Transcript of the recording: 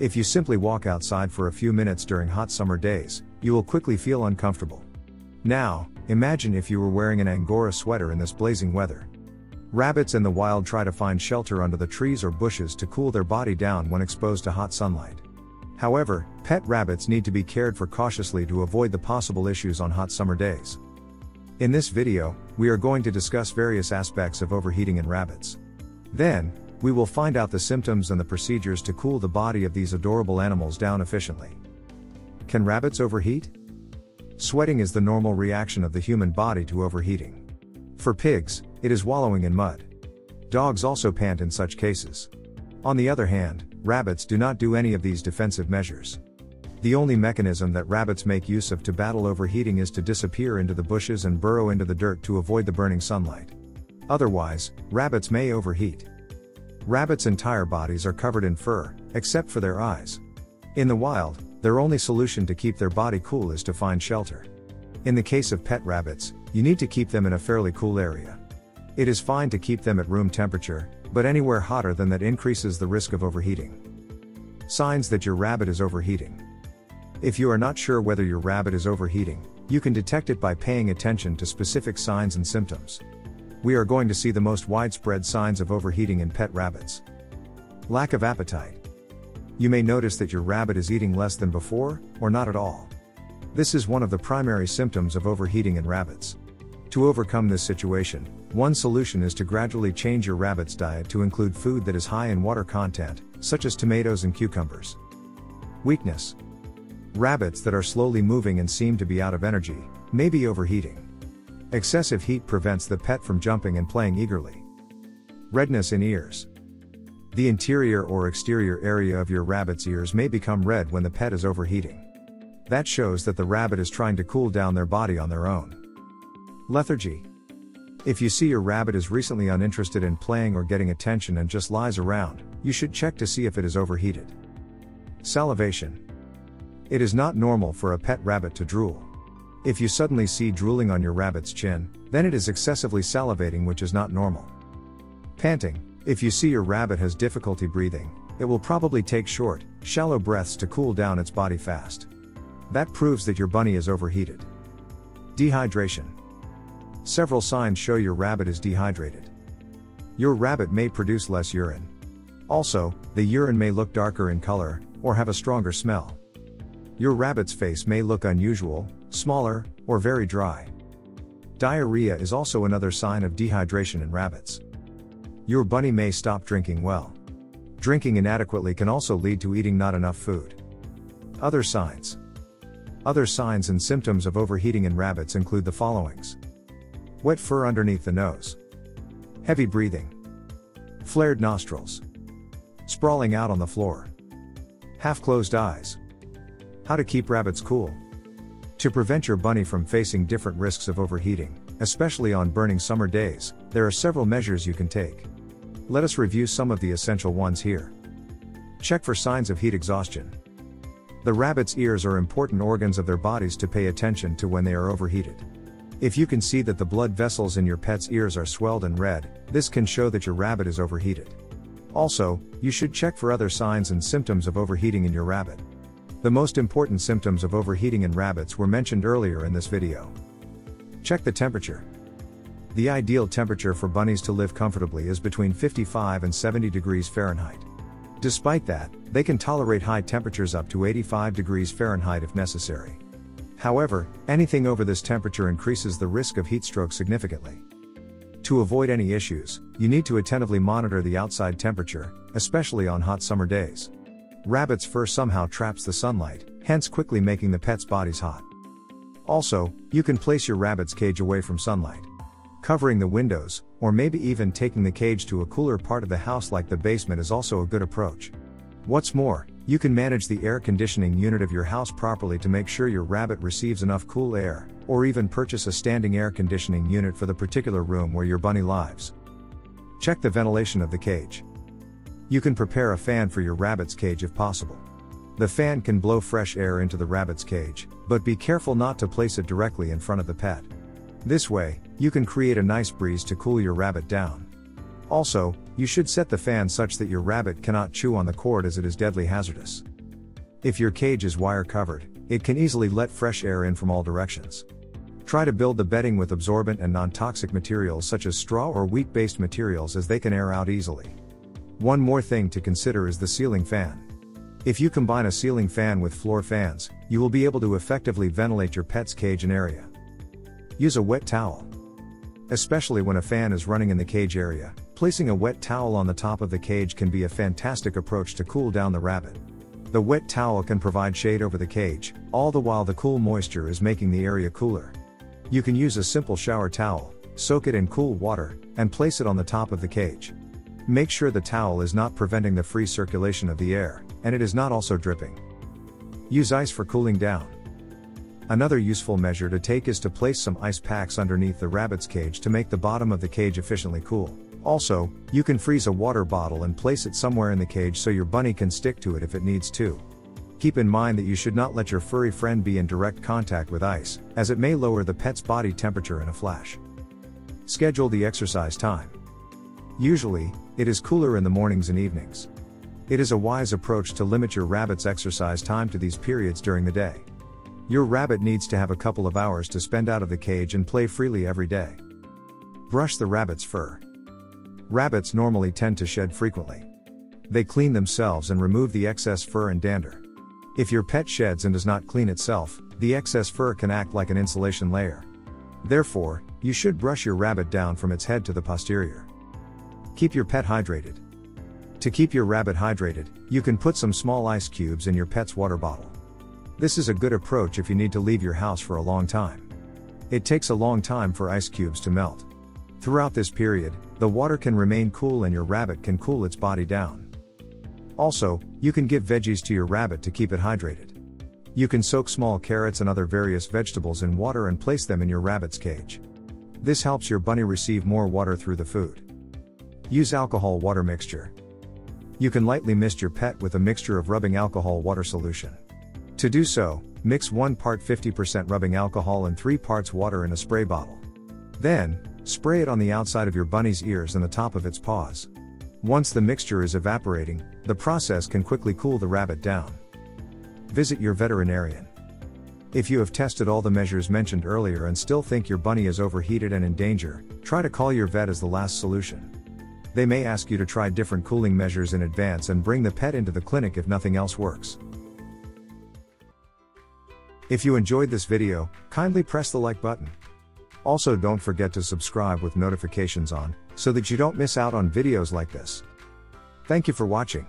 If you simply walk outside for a few minutes during hot summer days, you will quickly feel uncomfortable. Now, imagine if you were wearing an Angora sweater in this blazing weather. Rabbits in the wild try to find shelter under the trees or bushes to cool their body down when exposed to hot sunlight. However, pet rabbits need to be cared for cautiously to avoid the possible issues on hot summer days. In this video, we are going to discuss various aspects of overheating in rabbits. Then, we will find out the symptoms and the procedures to cool the body of these adorable animals down efficiently. Can rabbits overheat? Sweating is the normal reaction of the human body to overheating. For pigs, it is wallowing in mud. Dogs also pant in such cases. On the other hand, rabbits do not do any of these defensive measures. The only mechanism that rabbits make use of to battle overheating is to disappear into the bushes and burrow into the dirt to avoid the burning sunlight. Otherwise, rabbits may overheat. Rabbits' entire bodies are covered in fur, except for their eyes. In the wild, their only solution to keep their body cool is to find shelter. In the case of pet rabbits, you need to keep them in a fairly cool area. It is fine to keep them at room temperature, but anywhere hotter than that increases the risk of overheating. Signs that your rabbit is overheating. If you are not sure whether your rabbit is overheating, you can detect it by paying attention to specific signs and symptoms. We are going to see the most widespread signs of overheating in pet rabbits. Lack of appetite. You may notice that your rabbit is eating less than before, or not at all. This is one of the primary symptoms of overheating in rabbits. To overcome this situation, one solution is to gradually change your rabbit's diet to include food that is high in water content, such as tomatoes and cucumbers. Weakness. Rabbits that are slowly moving and seem to be out of energy may be overheating. Excessive heat prevents the pet from jumping and playing eagerly. Redness in ears. The interior or exterior area of your rabbit's ears may become red when the pet is overheating. That shows that the rabbit is trying to cool down their body on their own. Lethargy. If you see your rabbit is recently uninterested in playing or getting attention and just lies around, you should check to see if it is overheated. Salivation. It is not normal for a pet rabbit to drool. If you suddenly see drooling on your rabbit's chin, then it is excessively salivating, which is not normal. Panting. If you see your rabbit has difficulty breathing, it will probably take short, shallow breaths to cool down its body fast. That proves that your bunny is overheated. Dehydration. Several signs show your rabbit is dehydrated. Your rabbit may produce less urine. Also, the urine may look darker in color, or have a stronger smell. Your rabbit's face may look unusual, smaller, or very dry. Diarrhea is also another sign of dehydration in rabbits. Your bunny may stop drinking well. Drinking inadequately can also lead to eating not enough food. Other signs. Other signs and symptoms of overheating in rabbits include the followings. Wet fur underneath the nose. Heavy breathing. Flared nostrils. Sprawling out on the floor. Half-closed eyes. How to keep rabbits cool. To prevent your bunny from facing different risks of overheating, especially on burning summer days, there are several measures you can take. Let us review some of the essential ones here. Check for signs of heat exhaustion. The rabbit's ears are important organs of their bodies to pay attention to when they are overheated. If you can see that the blood vessels in your pet's ears are swelled and red, this can show that your rabbit is overheated. Also, you should check for other signs and symptoms of overheating in your rabbit. The most important symptoms of overheating in rabbits were mentioned earlier in this video. Check the temperature. The ideal temperature for bunnies to live comfortably is between 55 and 70 degrees Fahrenheit. Despite that, they can tolerate high temperatures up to 85 degrees Fahrenheit if necessary. However, anything over this temperature increases the risk of heat stroke significantly. To avoid any issues, you need to attentively monitor the outside temperature, especially on hot summer days. Rabbit's fur somehow traps the sunlight, hence quickly making the pet's bodies hot. Also, you can place your rabbit's cage away from sunlight. Covering the windows, or maybe even taking the cage to a cooler part of the house like the basement is also a good approach. What's more, you can manage the air conditioning unit of your house properly to make sure your rabbit receives enough cool air, or even purchase a standing air conditioning unit for the particular room where your bunny lives. Check the ventilation of the cage. You can prepare a fan for your rabbit's cage if possible. The fan can blow fresh air into the rabbit's cage, but be careful not to place it directly in front of the pet. This way, you can create a nice breeze to cool your rabbit down. Also, you should set the fan such that your rabbit cannot chew on the cord as it is deadly hazardous. If your cage is wire covered, it can easily let fresh air in from all directions. Try to build the bedding with absorbent and non-toxic materials such as straw or wheat-based materials, as they can air out easily. One more thing to consider is the ceiling fan. If you combine a ceiling fan with floor fans, you will be able to effectively ventilate your pet's cage and area. Use a wet towel. Especially when a fan is running in the cage area, placing a wet towel on the top of the cage can be a fantastic approach to cool down the rabbit. The wet towel can provide shade over the cage, all the while the cool moisture is making the area cooler. You can use a simple shower towel, soak it in cool water, and place it on the top of the cage. Make sure the towel is not preventing the free circulation of the air, and it is not also dripping. Use ice for cooling down. Another useful measure to take is to place some ice packs underneath the rabbit's cage to make the bottom of the cage efficiently cool. Also, you can freeze a water bottle and place it somewhere in the cage so your bunny can stick to it if it needs to. Keep in mind that you should not let your furry friend be in direct contact with ice, as it may lower the pet's body temperature in a flash. Schedule the exercise time. Usually, it is cooler in the mornings and evenings. It is a wise approach to limit your rabbit's exercise time to these periods during the day. Your rabbit needs to have a couple of hours to spend out of the cage and play freely every day. Brush the rabbit's fur. Rabbits normally tend to shed frequently. They clean themselves and remove the excess fur and dander. If your pet sheds and does not clean itself, the excess fur can act like an insulation layer. Therefore, you should brush your rabbit down from its head to the posterior. Keep your pet hydrated. To keep your rabbit hydrated, you can put some small ice cubes in your pet's water bottle. This is a good approach if you need to leave your house for a long time. It takes a long time for ice cubes to melt. Throughout this period, the water can remain cool and your rabbit can cool its body down. Also, you can give veggies to your rabbit to keep it hydrated. You can soak small carrots and other various vegetables in water and place them in your rabbit's cage. This helps your bunny receive more water through the food. Use alcohol water mixture. You can lightly mist your pet with a mixture of rubbing alcohol water solution. To do so, mix 1 part 50% rubbing alcohol and 3 parts water in a spray bottle. Then, spray it on the outside of your bunny's ears and the top of its paws. Once the mixture is evaporating, the process can quickly cool the rabbit down. Visit your veterinarian. If you have tested all the measures mentioned earlier and still think your bunny is overheated and in danger, try to call your vet as the last solution. They may ask you to try different cooling measures in advance and bring the pet into the clinic if nothing else works. If you enjoyed this video, kindly press the like button. Also, don't forget to subscribe with notifications on, so that you don't miss out on videos like this. Thank you for watching.